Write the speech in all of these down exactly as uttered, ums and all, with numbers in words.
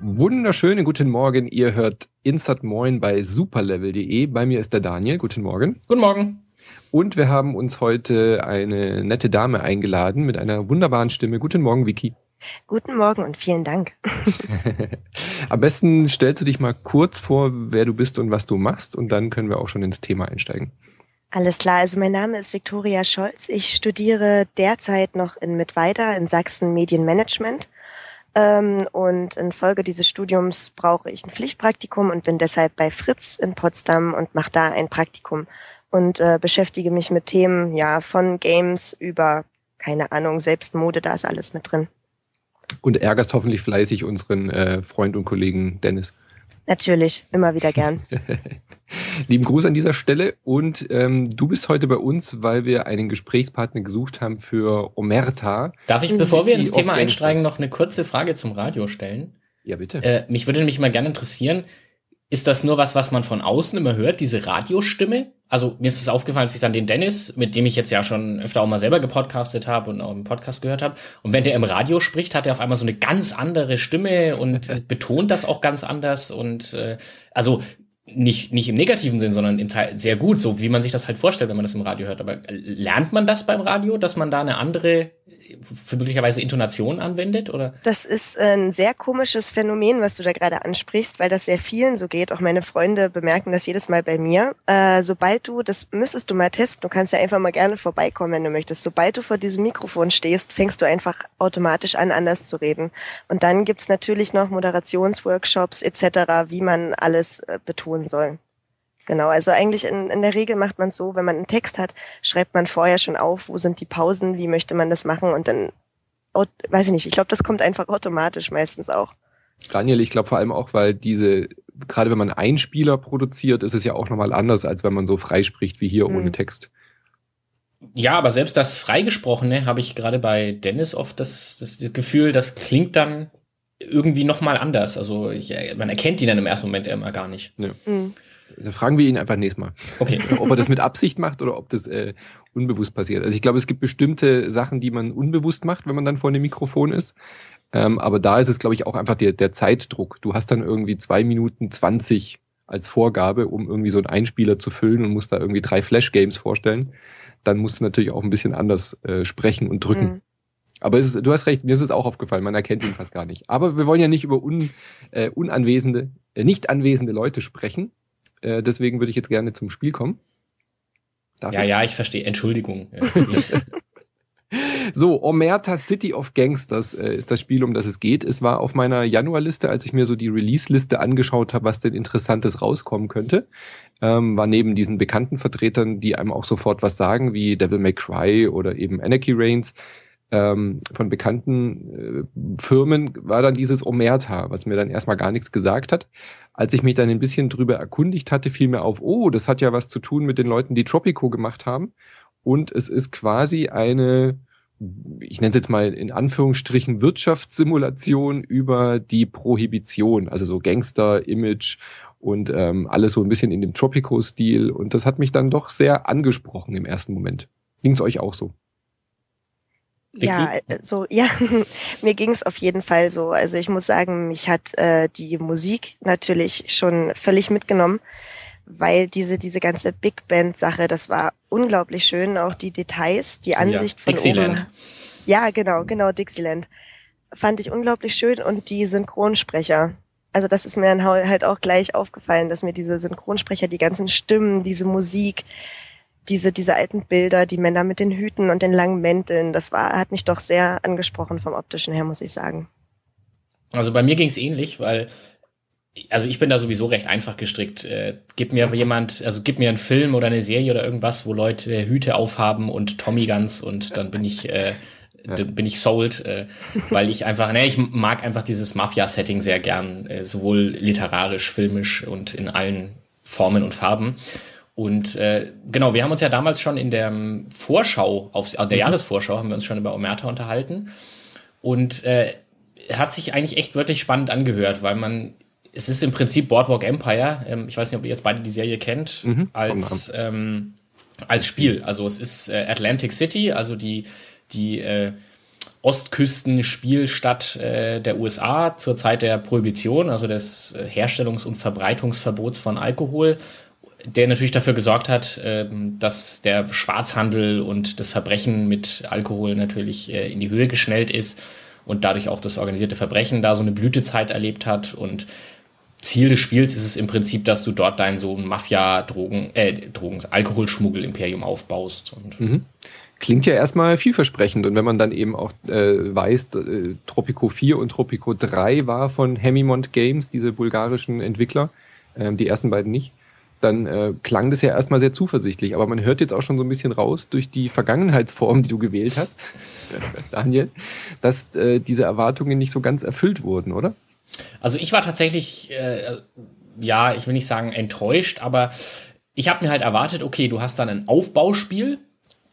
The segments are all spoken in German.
Wunderschönen guten Morgen, ihr hört Insert Moin bei superlevel punkt de. Bei mir ist der Daniel, guten Morgen. Guten Morgen. Und wir haben uns heute eine nette Dame eingeladen mit einer wunderbaren Stimme. Guten Morgen, Vicky. Guten Morgen und vielen Dank. Am besten stellst du dich mal kurz vor, wer du bist und was du machst, und dann können wir auch schon ins Thema einsteigen. Alles klar, also mein Name ist Viktoria Scholz. Ich studiere derzeit noch in Mitweida in Sachsen Medienmanagement. Und infolge dieses Studiums brauche ich ein Pflichtpraktikum und bin deshalb bei Fritz in Potsdam und mache da ein Praktikum und äh, beschäftige mich mit Themen, ja, von Games über, keine Ahnung, Selbstmode, da ist alles mit drin. Und ärgerst hoffentlich fleißig unseren äh, Freund und Kollegen Dennis. Natürlich, immer wieder gern. Lieben Gruß an dieser Stelle, und ähm, du bist heute bei uns, weil wir einen Gesprächspartner gesucht haben für Omerta. Darf ich, bevor wir ins Thema einsteigen, noch eine kurze Frage zum Radio stellen? Ja, bitte. Äh, mich würde nämlich mal gerne interessieren, ist das nur was, was man von außen immer hört, diese Radiostimme? Also mir ist es aufgefallen, dass ich dann den Dennis, mit dem ich jetzt ja schon öfter auch mal selber gepodcastet habe und auch im Podcast gehört habe, und wenn der im Radio spricht, hat er auf einmal so eine ganz andere Stimme und betont das auch ganz anders und äh, also Nicht, nicht im negativen Sinn, sondern im Teil sehr gut, so wie man sich das halt vorstellt, wenn man das im Radio hört. Aber lernt man das beim Radio, dass man da eine andere, möglicherweise Intonation anwendet? Oder? Das ist ein sehr komisches Phänomen, was du da gerade ansprichst, weil das sehr vielen so geht. Auch meine Freunde bemerken das jedes Mal bei mir. Äh, sobald du, das müsstest du mal testen, du kannst ja einfach mal gerne vorbeikommen, wenn du möchtest. Sobald du vor diesem Mikrofon stehst, fängst du einfach automatisch an, anders zu reden. Und dann gibt es natürlich noch Moderationsworkshops et cetera, wie man alles äh, betont sollen. Genau, also eigentlich in, in der Regel macht man es so, wenn man einen Text hat, schreibt man vorher schon auf, wo sind die Pausen, wie möchte man das machen, und dann, weiß ich nicht, ich glaube, das kommt einfach automatisch meistens auch. Daniel, ich glaube vor allem auch, weil diese, gerade wenn man Einspieler produziert, ist es ja auch nochmal anders, als wenn man so freispricht wie hier, mhm, ohne Text. Ja, aber selbst das Freigesprochene habe ich gerade bei Dennis oft das, das Gefühl, das klingt dann irgendwie nochmal anders. Also ich, man erkennt ihn dann im ersten Moment immer gar nicht. Ja. Mhm. Dann fragen wir ihn einfach nächstes Mal. Okay. Ob er das mit Absicht macht oder ob das äh, unbewusst passiert. Also ich glaube, es gibt bestimmte Sachen, die man unbewusst macht, wenn man dann vor einem Mikrofon ist. Ähm, aber da ist es, glaube ich, auch einfach der, der Zeitdruck. Du hast dann irgendwie zwei Minuten zwanzig als Vorgabe, um irgendwie so einen Einspieler zu füllen, und musst da irgendwie drei Flash-Games vorstellen. Dann musst du natürlich auch ein bisschen anders äh, sprechen und drücken. Mhm. Aber es ist, du hast recht, mir ist es auch aufgefallen, man erkennt ihn fast gar nicht. Aber wir wollen ja nicht über un, äh, unanwesende, äh, nicht anwesende Leute sprechen. Äh, deswegen würde ich jetzt gerne zum Spiel kommen. Darf ja, ich? ja, ich verstehe. Entschuldigung. So, Omerta City of Gangsters äh, ist das Spiel, um das es geht. Es war auf meiner Januarliste, als ich mir so die Release-Liste angeschaut habe, was denn Interessantes rauskommen könnte. Ähm, war neben diesen bekannten Vertretern, die einem auch sofort was sagen, wie Devil May Cry oder eben Anarchy Reigns, Ähm, von bekannten äh, Firmen, war dann dieses Omerta, was mir dann erstmal gar nichts gesagt hat. Als ich mich dann ein bisschen drüber erkundigt hatte, fiel mir auf, oh, das hat ja was zu tun mit den Leuten, die Tropico gemacht haben. Und es ist quasi eine, ich nenne es jetzt mal in Anführungsstrichen, Wirtschaftssimulation über die Prohibition, also so Gangster-Image und ähm, alles so ein bisschen in dem Tropico-Stil. Und das hat mich dann doch sehr angesprochen im ersten Moment. Ging es euch auch so? Ja, so, ja, mir ging es auf jeden Fall so. Also ich muss sagen, mich hat äh, die Musik natürlich schon völlig mitgenommen, weil diese diese ganze Big Band Sache, das war unglaublich schön, auch die Details, die Ansicht, ja, von Dixieland. Oben. Ja, genau, genau, Dixieland. Fand ich unglaublich schön, und die Synchronsprecher. Also das ist mir dann halt auch gleich aufgefallen, dass mir diese Synchronsprecher, die ganzen Stimmen, diese Musik, Diese, diese alten Bilder, die Männer mit den Hüten und den langen Mänteln, das war, hat mich doch sehr angesprochen vom optischen her, muss ich sagen. Also bei mir ging es ähnlich, weil, also ich bin da sowieso recht einfach gestrickt. Äh, gib mir jemand, also gib mir einen Film oder eine Serie oder irgendwas, wo Leute Hüte aufhaben und Tommy Guns, und dann bin ich äh, ja. bin ich sold, äh, weil ich einfach, ne, ich mag einfach dieses Mafia-Setting sehr gern, äh, sowohl literarisch, filmisch und in allen Formen und Farben. Und äh, genau, wir haben uns ja damals schon in der Vorschau, auf der Jahresvorschau, haben wir uns schon über Omerta unterhalten. Und äh, hat sich eigentlich echt wirklich spannend angehört, weil man es ist im Prinzip Boardwalk Empire. Ähm, ich weiß nicht, ob ihr jetzt beide die Serie kennt, mhm, als, ähm, als Spiel. Also es ist äh, Atlantic City, also die, die äh, Ostküsten-Spielstadt äh, der U S A zur Zeit der Prohibition, also des Herstellungs- und Verbreitungsverbots von Alkohol, der natürlich dafür gesorgt hat, dass der Schwarzhandel und das Verbrechen mit Alkohol natürlich in die Höhe geschnellt ist und dadurch auch das organisierte Verbrechen da so eine Blütezeit erlebt hat. Und Ziel des Spiels ist es im Prinzip, dass du dort dein so Mafia-Drogen, äh, Drogen, Alkoholschmuggel-Imperium aufbaust. Und mhm. Klingt ja erstmal vielversprechend. Und wenn man dann eben auch äh, weiß, äh, Tropico vier und Tropico drei war von Haemimont Games, diese bulgarischen Entwickler, äh, die ersten beiden nicht, dann äh, klang das ja erstmal sehr zuversichtlich. Aber man hört jetzt auch schon so ein bisschen raus durch die Vergangenheitsform, die du gewählt hast, Daniel, dass äh, diese Erwartungen nicht so ganz erfüllt wurden, oder? Also ich war tatsächlich, äh, ja, ich will nicht sagen enttäuscht, aber ich habe mir halt erwartet, okay, du hast dann ein Aufbauspiel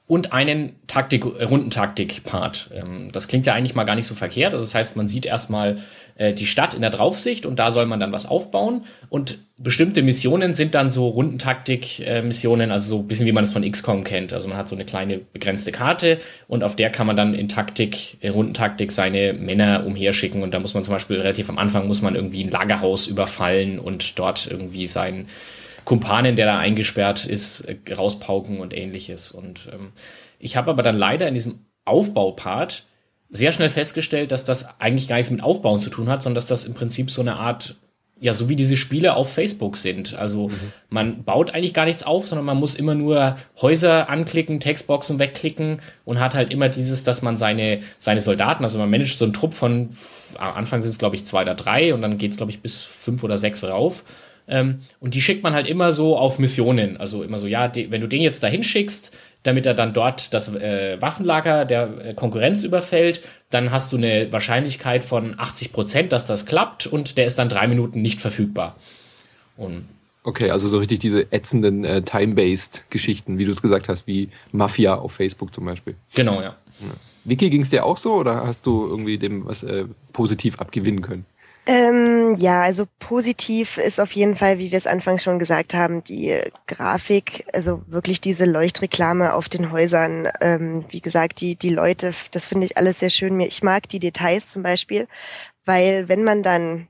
und einen Taktik, Rundentaktik-Part. Ähm, das klingt ja eigentlich mal gar nicht so verkehrt. Also das heißt, man sieht erstmal äh, die Stadt in der Draufsicht und da soll man dann was aufbauen. Und bestimmte Missionen sind dann so Rundentaktik-Missionen, äh, also so ein bisschen wie man es von X COM kennt. Also man hat so eine kleine begrenzte Karte und auf der kann man dann in Taktik, in Rundentaktik seine Männer umherschicken. Und da muss man zum Beispiel relativ am Anfang muss man irgendwie ein Lagerhaus überfallen und dort irgendwie seinen Kumpanen, der da eingesperrt ist, rauspauken und ähnliches. Und ähm, ich habe aber dann leider in diesem Aufbaupart sehr schnell festgestellt, dass das eigentlich gar nichts mit Aufbauen zu tun hat, sondern dass das im Prinzip so eine Art, ja, so wie diese Spiele auf Facebook sind. Also mhm. man baut eigentlich gar nichts auf, sondern man muss immer nur Häuser anklicken, Textboxen wegklicken und hat halt immer dieses, dass man seine, seine Soldaten, also man managt so einen Trupp von, am Anfang sind es glaube ich zwei oder drei und dann geht es glaube ich bis fünf oder sechs rauf. Ähm, und die schickt man halt immer so auf Missionen, also immer so, ja, de, wenn du den jetzt dahin schickst, damit er dann dort das äh, Waffenlager der äh, Konkurrenz überfällt, dann hast du eine Wahrscheinlichkeit von achtzig Prozent, dass das klappt und der ist dann drei Minuten nicht verfügbar. Und okay, also so richtig diese ätzenden äh, Time-Based-Geschichten, wie du es gesagt hast, wie Mafia auf Facebook zum Beispiel. Genau, ja. Ja. Vicky, ging es dir auch so oder hast du irgendwie dem was äh, positiv abgewinnen können? Ähm, ja, also positiv ist auf jeden Fall, wie wir es anfangs schon gesagt haben, die Grafik, also wirklich diese Leuchtreklame auf den Häusern. Ähm, wie gesagt, die die Leute, das finde ich alles sehr schön. Ich mag die Details zum Beispiel, weil wenn man dann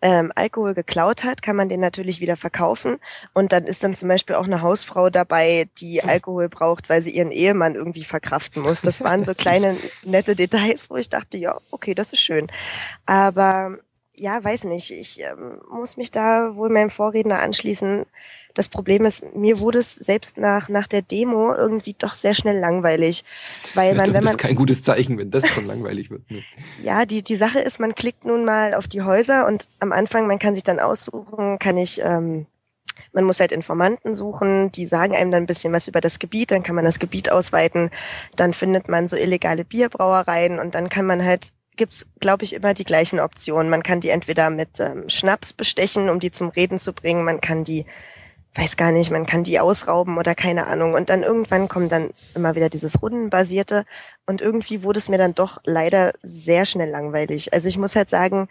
ähm, Alkohol geklaut hat, kann man den natürlich wieder verkaufen und dann ist dann zum Beispiel auch eine Hausfrau dabei, die Alkohol braucht, weil sie ihren Ehemann irgendwie verkraften muss. Das waren so kleine nette Details, wo ich dachte, ja, okay, das ist schön. Aber ja, weiß nicht. Ich ähm, muss mich da wohl meinem Vorredner anschließen. Das Problem ist, mir wurde es selbst nach nach der Demo irgendwie doch sehr schnell langweilig, weil man, ja, wenn man, das ist kein gutes Zeichen, wenn das schon langweilig wird. Ne? Ja, die die Sache ist, man klickt nun mal auf die Häuser und am Anfang, man kann sich dann aussuchen, kann ich, ähm, man muss halt Informanten suchen, die sagen einem dann ein bisschen was über das Gebiet, dann kann man das Gebiet ausweiten, dann findet man so illegale Bierbrauereien und dann kann man halt gibt es, glaube ich, immer die gleichen Optionen. Man kann die entweder mit ähm, Schnaps bestechen, um die zum Reden zu bringen. Man kann die, weiß gar nicht, man kann die ausrauben oder keine Ahnung. Und dann irgendwann kommt dann immer wieder dieses Rundenbasierte. Und irgendwie wurde es mir dann doch leider sehr schnell langweilig. Also ich muss halt sagen,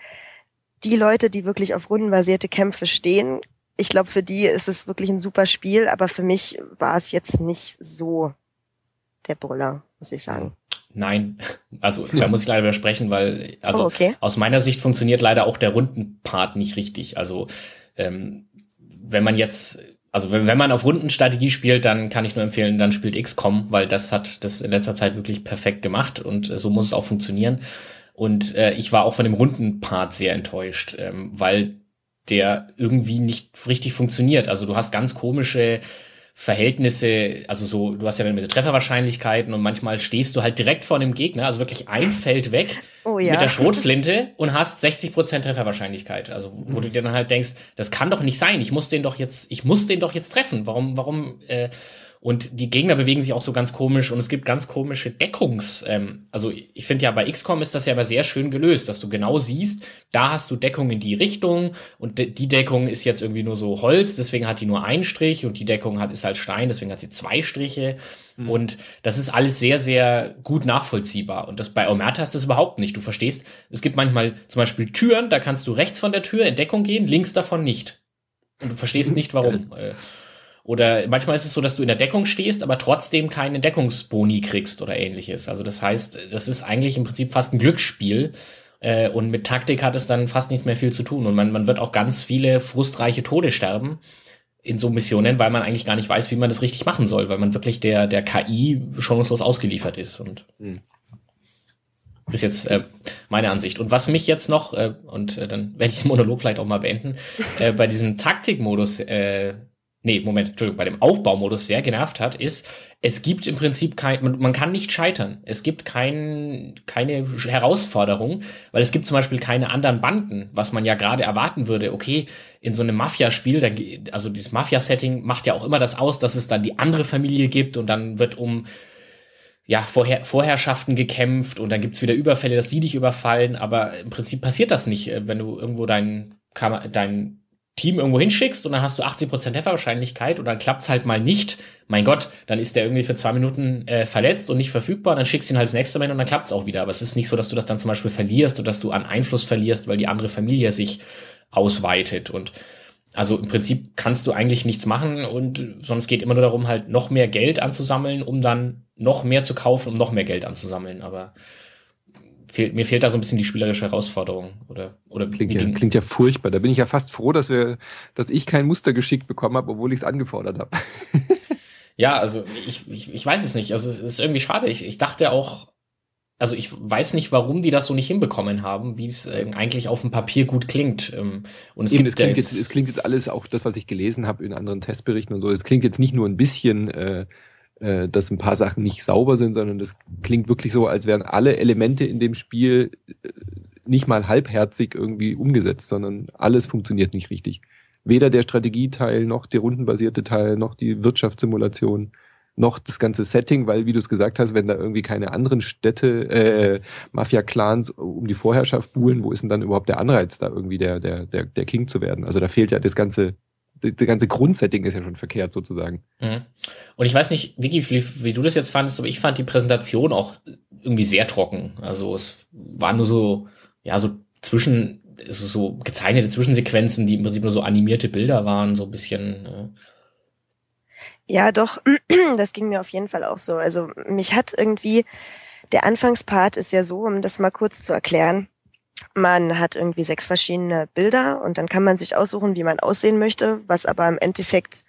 die Leute, die wirklich auf rundenbasierte Kämpfe stehen, ich glaube, für die ist es wirklich ein super Spiel. Aber für mich war es jetzt nicht so der Brüller, muss ich sagen. Nein, also da muss ich leider widersprechen, weil also oh, okay. aus meiner Sicht funktioniert leider auch der Rundenpart nicht richtig. Also ähm, wenn man jetzt, also wenn, wenn man auf Rundenstrategie spielt, dann kann ich nur empfehlen, dann spielt X COM, weil das hat das in letzter Zeit wirklich perfekt gemacht und äh, so muss es auch funktionieren. Und äh, ich war auch von dem Rundenpart sehr enttäuscht, ähm, weil der irgendwie nicht richtig funktioniert. Also du hast ganz komische Verhältnisse, also so, du hast ja mit Trefferwahrscheinlichkeiten und manchmal stehst du halt direkt vor einem Gegner, also wirklich ein Feld weg oh, ja. mit der Schrotflinte und hast sechzig Prozent Trefferwahrscheinlichkeit. Also wo mhm. du dir dann halt denkst, das kann doch nicht sein, ich muss den doch jetzt, ich muss den doch jetzt treffen. Warum, warum, äh, Und die Gegner bewegen sich auch so ganz komisch und es gibt ganz komische Deckungs... Ähm, also ich finde ja, bei X COM ist das ja aber sehr schön gelöst, dass du genau siehst, da hast du Deckung in die Richtung und de die Deckung ist jetzt irgendwie nur so Holz, deswegen hat die nur einen Strich und die Deckung hat ist halt Stein, deswegen hat sie zwei Striche. Mhm. Und das ist alles sehr, sehr gut nachvollziehbar. Und das bei Omerta ist das überhaupt nicht. Du verstehst, es gibt manchmal zum Beispiel Türen, da kannst du rechts von der Tür in Deckung gehen, links davon nicht. Und du verstehst nicht, warum. Oder manchmal ist es so, dass du in der Deckung stehst, aber trotzdem keinen Deckungsboni kriegst oder ähnliches. Also das heißt, das ist eigentlich im Prinzip fast ein Glücksspiel. Äh, und mit Taktik hat es dann fast nicht mehr viel zu tun. Und man, man wird auch ganz viele frustreiche Tode sterben in so Missionen, weil man eigentlich gar nicht weiß, wie man das richtig machen soll, weil man wirklich der, der K I schonungslos ausgeliefert ist. Und mhm. ist jetzt äh, meine Ansicht. Und was mich jetzt noch, äh, und äh, dann werde ich den Monolog vielleicht auch mal beenden, äh, bei diesem Taktikmodus äh, Nee, Moment, Entschuldigung, bei dem Aufbaumodus sehr genervt hat, ist, es gibt im Prinzip kein, man, man kann nicht scheitern. Es gibt kein, keine Herausforderung, weil es gibt zum Beispiel keine anderen Banden, was man ja gerade erwarten würde. Okay, in so einem Mafia-Spiel, also dieses Mafia-Setting macht ja auch immer das aus, dass es dann die andere Familie gibt und dann wird um ja, Vorher Vorherrschaften gekämpft und dann gibt's wieder Überfälle, dass die dich überfallen, aber im Prinzip passiert das nicht, wenn du irgendwo dein, dein Team irgendwo hinschickst und dann hast du achtzig Prozent Trefferwahrscheinlichkeit und dann klappt's halt mal nicht. Mein Gott, dann ist der irgendwie für zwei Minuten äh, verletzt und nicht verfügbar und dann schickst du ihn halt das nächste Mal hin und dann klappt's auch wieder. Aber es ist nicht so, dass du das dann zum Beispiel verlierst oder dass du an Einfluss verlierst, weil die andere Familie sich ausweitet. Und also im Prinzip kannst du eigentlich nichts machen und sonst geht immer nur darum, halt noch mehr Geld anzusammeln, um dann noch mehr zu kaufen, um noch mehr Geld anzusammeln. Aber Fehl, mir fehlt da so ein bisschen die spielerische Herausforderung. Oder, oder klingt, ja, klingt ja furchtbar. Da bin ich ja fast froh, dass, wir, dass ich kein Muster geschickt bekommen habe, obwohl ich es angefordert habe. Ja, also ich, ich, ich weiß es nicht. Also es ist irgendwie schade. Ich, ich dachte auch, also ich weiß nicht, warum die das so nicht hinbekommen haben, wie es äh, eigentlich auf dem Papier gut klingt. Ähm, und es, Eben, gibt es, klingt jetzt, jetzt, es klingt jetzt alles, auch das, was ich gelesen habe in anderen Testberichten und so, es klingt jetzt nicht nur ein bisschen... Äh, dass ein paar Sachen nicht sauber sind, sondern das klingt wirklich so, als wären alle Elemente in dem Spiel nicht mal halbherzig irgendwie umgesetzt, sondern alles funktioniert nicht richtig. Weder der Strategieteil, noch der rundenbasierte Teil, noch die Wirtschaftssimulation, noch das ganze Setting, weil, wie du es gesagt hast, wenn da irgendwie keine anderen Städte, äh, Mafia-Clans um die Vorherrschaft buhlen, wo ist denn dann überhaupt der Anreiz, da irgendwie der, der, der, der King zu werden? Also da fehlt ja das ganze... Das ganze Grundsetting ist ja schon verkehrt, sozusagen. Mhm. Und ich weiß nicht, Vicky, wie, wie du das jetzt fandest, aber ich fand die Präsentation auch irgendwie sehr trocken. Also es waren nur so, ja, so zwischen, so, so gezeichnete Zwischensequenzen, die im Prinzip nur so animierte Bilder waren, so ein bisschen. Ne? Ja, doch, das ging mir auf jeden Fall auch so. Also mich hat irgendwie, der Anfangspart ist ja so, um das mal kurz zu erklären, man hat irgendwie sechs verschiedene Bilder und dann kann man sich aussuchen, wie man aussehen möchte, was aber im Endeffekt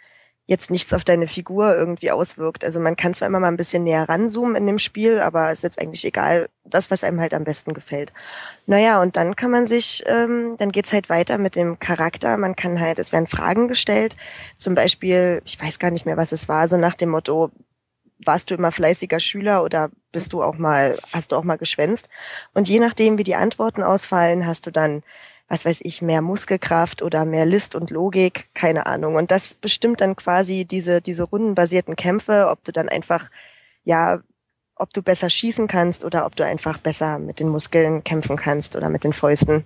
jetzt nichts auf deine Figur irgendwie auswirkt. Also man kann zwar immer mal ein bisschen näher ranzoomen in dem Spiel, aber ist jetzt eigentlich egal, das, was einem halt am besten gefällt. Naja, und dann kann man sich, ähm, dann geht's halt weiter mit dem Charakter. Man kann halt, es werden Fragen gestellt, zum Beispiel, ich weiß gar nicht mehr, was es war, so nach dem Motto, warst du immer fleißiger Schüler oder bist du auch mal, hast du auch mal geschwänzt? Und je nachdem, wie die Antworten ausfallen, hast du dann, was weiß ich, mehr Muskelkraft oder mehr List und Logik, keine Ahnung. Und das bestimmt dann quasi diese, diese rundenbasierten Kämpfe, ob du dann einfach, ja, ob du besser schießen kannst oder ob du einfach besser mit den Muskeln kämpfen kannst oder mit den Fäusten.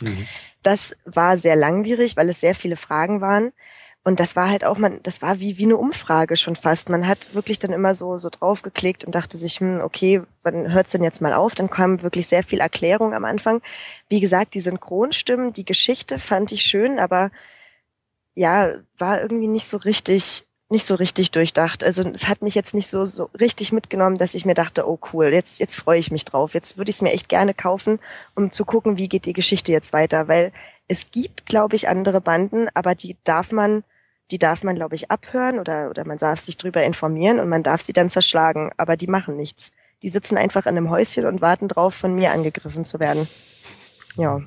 Mhm. Das war sehr langwierig, weil es sehr viele Fragen waren. Und das war halt auch, man, das war wie wie eine Umfrage schon fast. Man hat wirklich dann immer so so draufgeklickt und dachte sich, hm, okay, wann hört's denn jetzt mal auf? Dann kam wirklich sehr viel Erklärung am Anfang. Wie gesagt, die Synchronstimmen, die Geschichte fand ich schön, aber ja, war irgendwie nicht so richtig, nicht so richtig durchdacht. Also es hat mich jetzt nicht so so richtig mitgenommen, dass ich mir dachte, oh cool, jetzt jetzt freue ich mich drauf. Jetzt würde ich es mir echt gerne kaufen, um zu gucken, wie geht die Geschichte jetzt weiter, weil es gibt, glaube ich, andere Banden, aber die darf man, die darf man, glaube ich, abhören oder oder man darf sich drüber informieren und man darf sie dann zerschlagen, aber die machen nichts. Die sitzen einfach in einem Häuschen und warten drauf, von mir angegriffen zu werden. Ja.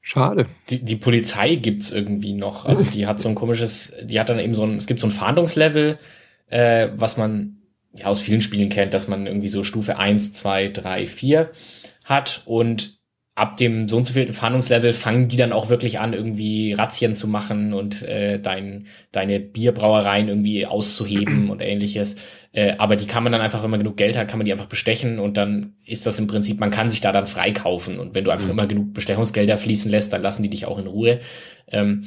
Schade. Die, die Polizei gibt's irgendwie noch. Also die hat so ein komisches, die hat dann eben so ein, es gibt so ein Fahndungslevel, äh, was man ja aus vielen Spielen kennt, dass man irgendwie so Stufe eins, zwei, drei, vier hat und ab dem so und so vielen Fahndungslevel fangen die dann auch wirklich an, irgendwie Razzien zu machen und äh, dein, deine Bierbrauereien irgendwie auszuheben und ähnliches. Äh, aber die kann man dann einfach, wenn man genug Geld hat, kann man die einfach bestechen und dann ist das im Prinzip, man kann sich da dann freikaufen. Und wenn du einfach mhm. immer genug Bestechungsgelder fließen lässt, dann lassen die dich auch in Ruhe. Ähm,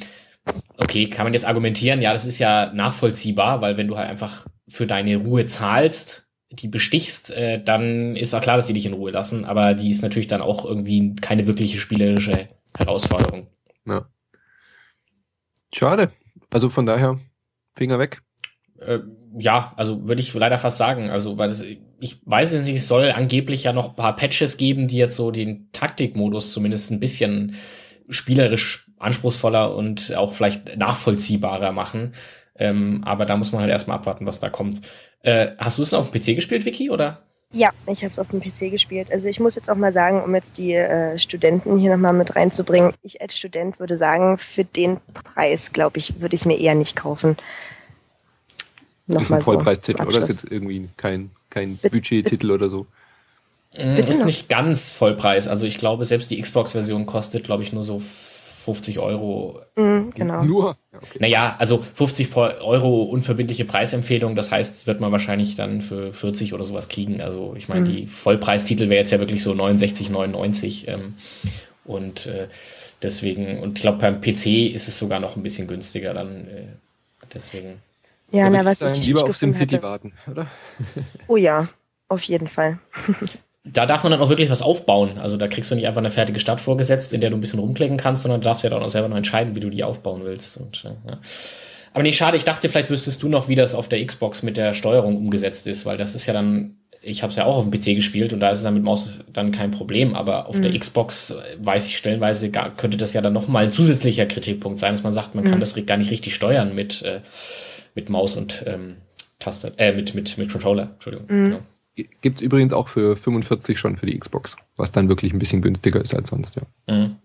okay, kann man jetzt argumentieren, ja, das ist ja nachvollziehbar, weil wenn du halt einfach für deine Ruhe zahlst, die bestichst, äh, dann ist auch klar, dass die dich in Ruhe lassen, aber die ist natürlich dann auch irgendwie keine wirkliche spielerische Herausforderung. Ja. Schade. Also von daher, Finger weg. Äh, ja, also würde ich leider fast sagen, also weil das, ich weiß es nicht, es soll angeblich ja noch ein paar Patches geben, die jetzt so den Taktikmodus zumindest ein bisschen spielerisch anspruchsvoller und auch vielleicht nachvollziehbarer machen. Ähm, aber da muss man halt erstmal abwarten, was da kommt. Äh, hast du es auf dem P C gespielt, Vicky, oder? Ja, ich habe es auf dem P C gespielt. Also ich muss jetzt auch mal sagen, um jetzt die äh, Studenten hier nochmal mit reinzubringen, ich als Student würde sagen, für den Preis, glaube ich, würde ich es mir eher nicht kaufen. Nochmal so. Das ist ein Vollpreistitel, oder? Das ist jetzt irgendwie kein, kein Budgettitel oder so. Das ist nicht ganz Vollpreis. Also ich glaube, selbst die Xbox-Version kostet, glaube ich, nur so fünfzig Euro. Mm, genau. Nur? Ja, okay. Naja, also fünfzig Euro unverbindliche Preisempfehlung, das heißt, wird man wahrscheinlich dann für vierzig oder sowas kriegen. Also ich meine, mm. die Vollpreistitel wäre jetzt ja wirklich so neunundsechzig neunundneunzig ähm, und äh, deswegen, und ich glaube, beim P C ist es sogar noch ein bisschen günstiger dann, äh, deswegen. Ja, na, was ich lieber auf Sim City warten, oder? Oh ja, auf jeden Fall. Da darf man dann auch wirklich was aufbauen. Also da kriegst du nicht einfach eine fertige Stadt vorgesetzt, in der du ein bisschen rumklicken kannst, sondern du darfst ja dann auch selber noch entscheiden, wie du die aufbauen willst. Und, ja. Aber nee, schade, ich dachte, vielleicht wüsstest du noch, wie das auf der Xbox mit der Steuerung umgesetzt ist, weil das ist ja dann, ich habe es ja auch auf dem P C gespielt und da ist es dann mit Maus dann kein Problem, aber auf mhm. der Xbox, weiß ich stellenweise, gar, könnte das ja dann nochmal ein zusätzlicher Kritikpunkt sein, dass man sagt, man mhm. kann das gar nicht richtig steuern mit, äh, mit Maus und ähm, Taste, äh, mit, mit, mit Controller, Entschuldigung. Mhm. Genau. Gibt es übrigens auch für fünfundvierzig schon für die Xbox, was dann wirklich ein bisschen günstiger ist als sonst, ja. Mhm.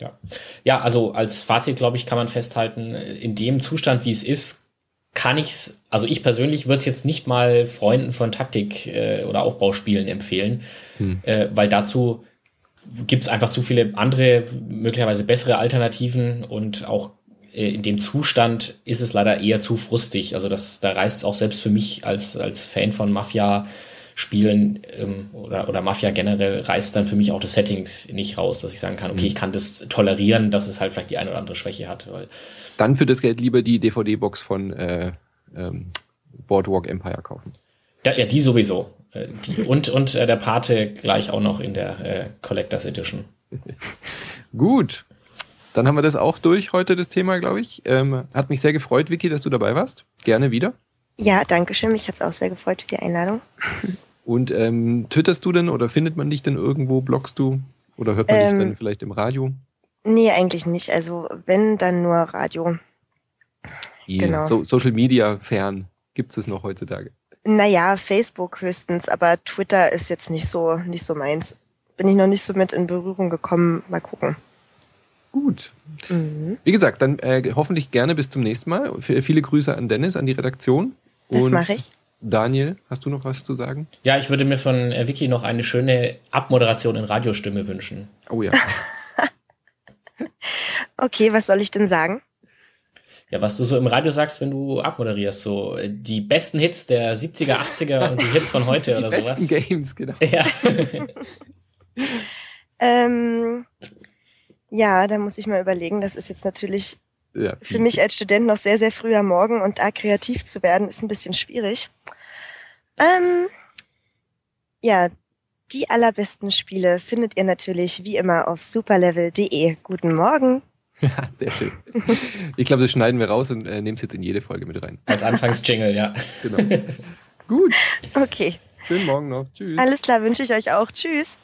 Ja. Ja, also als Fazit, glaube ich, kann man festhalten, in dem Zustand, wie es ist, kann ich es, also ich persönlich würde es jetzt nicht mal Freunden von Taktik- äh, oder Aufbauspielen empfehlen, mhm. äh, weil dazu gibt es einfach zu viele andere, möglicherweise bessere Alternativen und auch in dem Zustand ist es leider eher zu frustig. Also das, da reißt es auch selbst für mich als, als Fan von Mafia-Spielen ähm, oder, oder Mafia generell, reißt dann für mich auch das Settings nicht raus, dass ich sagen kann, okay, ich kann das tolerieren, dass es halt vielleicht die eine oder andere Schwäche hat. Weil dann für das Geld lieber die D V D-Box von äh, ähm, Boardwalk Empire kaufen. Da, ja, die sowieso. Äh, die, und und äh, der Pate gleich auch noch in der äh, Collectors Edition. Gut. Dann haben wir das auch durch heute, das Thema, glaube ich. Ähm, hat mich sehr gefreut, Vicky, dass du dabei warst. Gerne wieder. Ja, danke schön. Mich hat es auch sehr gefreut für die Einladung. Und ähm, twitterst du denn oder findet man dich denn irgendwo? Bloggst du? Oder hört man ähm, dich dann vielleicht im Radio? Nee, eigentlich nicht. Also wenn, dann nur Radio. Yeah. Genau. So, Social Media fern gibt es es noch heutzutage? Naja, Facebook höchstens, aber Twitter ist jetzt nicht so, nicht so meins. Bin ich noch nicht so mit in Berührung gekommen. Mal gucken. Gut. Mhm. Wie gesagt, dann äh, hoffentlich gerne bis zum nächsten Mal. F- viele Grüße an Dennis, an die Redaktion. Und das mache ich. Daniel, hast du noch was zu sagen? Ja, ich würde mir von äh, Vicky noch eine schöne Abmoderation in Radiostimme wünschen. Oh ja. Okay, was soll ich denn sagen? Ja, was du so im Radio sagst, wenn du abmoderierst, so die besten Hits der siebziger, achtziger und die Hits von heute die oder sowas. Die besten Games, genau. Ja. ähm... Ja, da muss ich mal überlegen. Das ist jetzt natürlich ja, für mich als Student noch sehr, sehr früh am Morgen und da kreativ zu werden, ist ein bisschen schwierig. Ähm, ja, die allerbesten Spiele findet ihr natürlich wie immer auf superlevel punkt de. Guten Morgen. Ja, sehr schön. Ich glaube, das schneiden wir raus und äh, nehmen es jetzt in jede Folge mit rein. Als Anfangsjingle, ja. Genau. Gut. Okay. Schönen Morgen noch. Tschüss. Alles klar, wünsche ich euch auch. Tschüss.